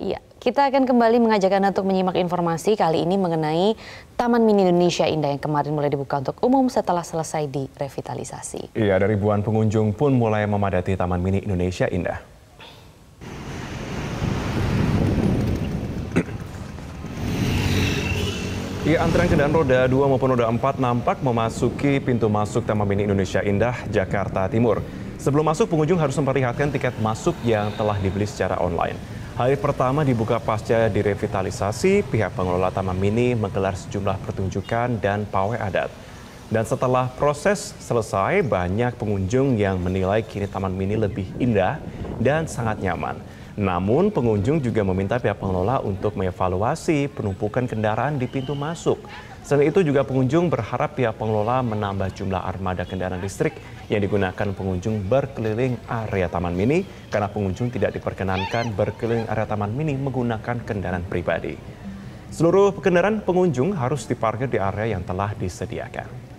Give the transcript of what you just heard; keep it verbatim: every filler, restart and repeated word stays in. Iya, kita akan kembali mengajak Anda untuk menyimak informasi kali ini mengenai Taman Mini Indonesia Indah yang kemarin mulai dibuka untuk umum setelah selesai direvitalisasi. Iya, ada ribuan pengunjung pun mulai memadati Taman Mini Indonesia Indah. Ya, antrean kendaraan roda dua maupun roda empat nampak memasuki pintu masuk Taman Mini Indonesia Indah, Jakarta Timur. Sebelum masuk, pengunjung harus memperlihatkan tiket masuk yang telah dibeli secara online. Hari pertama dibuka pasca direvitalisasi, pihak pengelola Taman Mini menggelar sejumlah pertunjukan dan pawai adat. Dan setelah proses selesai, banyak pengunjung yang menilai kini Taman Mini lebih indah dan sangat nyaman. Namun pengunjung juga meminta pihak pengelola untuk mengevaluasi penumpukan kendaraan di pintu masuk. Selain itu juga pengunjung berharap pihak pengelola menambah jumlah armada kendaraan listrik yang digunakan pengunjung berkeliling area Taman Mini karena pengunjung tidak diperkenankan berkeliling area Taman Mini menggunakan kendaraan pribadi. Seluruh kendaraan pengunjung harus diparkir di area yang telah disediakan.